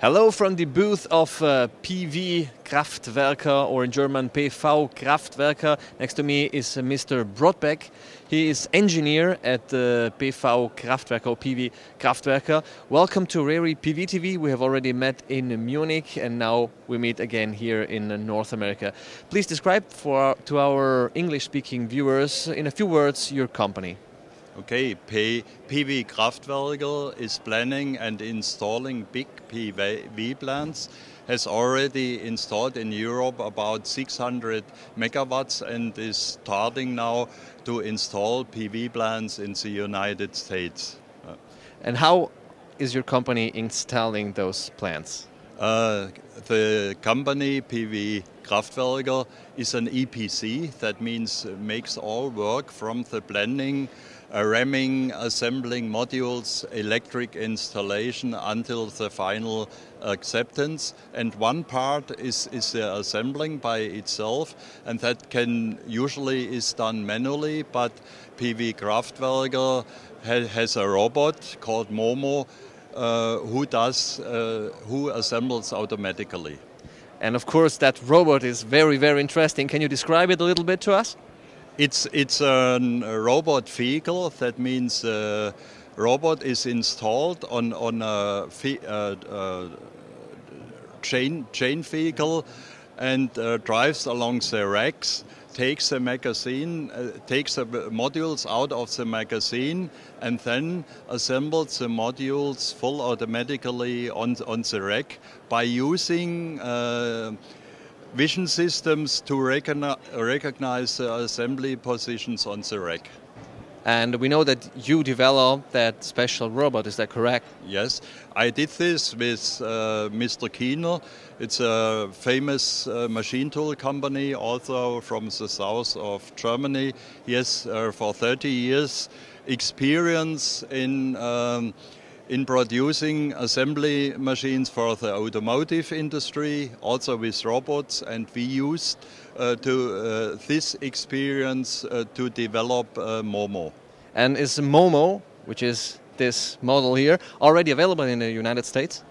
Hello from the booth of PV Kraftwerker, or in German PV Kraftwerker. Next to me is Mr. Brodbeck. He is engineer at the PV Kraftwerker, or PV Kraftwerker. Welcome to RERI PVTV. We have already met in Munich and now we meet again here in North America. Please describe to our English-speaking viewers in a few words your company. Okay, PV Kraftwerker is planning and installing big PV plants, has already installed in Europe about 600 megawatts and is starting now to install PV plants in the United States. And how is your company installing those plants? The company PV Kraftwerker is an EPC, that means makes all work from the planning, ramming, assembling modules, electric installation until the final acceptance. And one part is the assembling by itself, and that can usually is done manually, but PV Kraftwerker has a robot called Momo who assembles automatically. And of course that robot is very, very interesting. Can you describe it a little bit to us? It's a robot vehicle, that means the robot is installed on a chain vehicle and drives along the racks, takes the magazine, takes the modules out of the magazine and then assembles the modules full automatically on the rack by using vision systems to recognize the assembly positions on the rack. And we know that you developed that special robot, is that correct? Yes, I did this with Mr. Kiener. It's a famous machine tool company, also from the south of Germany. He has for 30 years experience in producing assembly machines for the automotive industry, also with robots, and we used this experience to develop Momo. And is Momo, which is this model here, already available in the United States?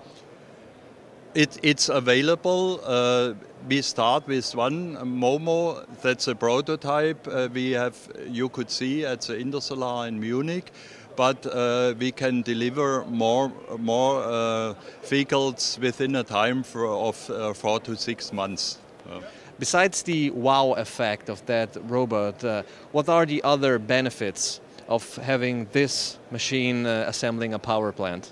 It's available. We start with one Momo, that's a prototype you could see at the Intersolar in Munich. But we can deliver more vehicles within a time of 4 to 6 months. Besides the wow effect of that robot, what are the other benefits of having this machine assembling a power plant?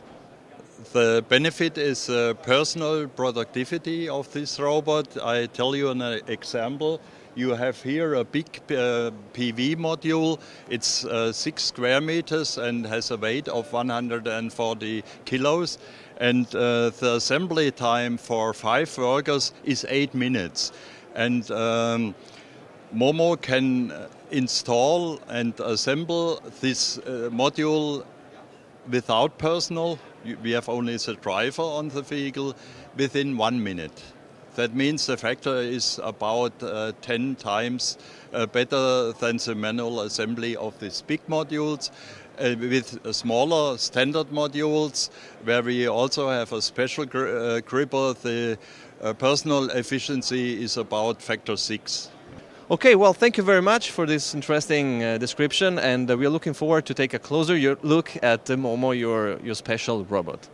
The benefit is personal productivity of this robot. I tell you an example. You have here a big PV module. It's 6 square meters and has a weight of 140 kilos. And the assembly time for 5 workers is 8 minutes. And Momo can install and assemble this module without personnel. We have only the driver on the vehicle within 1 minute. That means the factor is about 10 times better than the manual assembly of these big modules. With smaller standard modules, where we also have a special gripper, the personal efficiency is about factor 6. Okay, well, thank you very much for this interesting description, and we're looking forward to take a closer look at Momo, your special robot.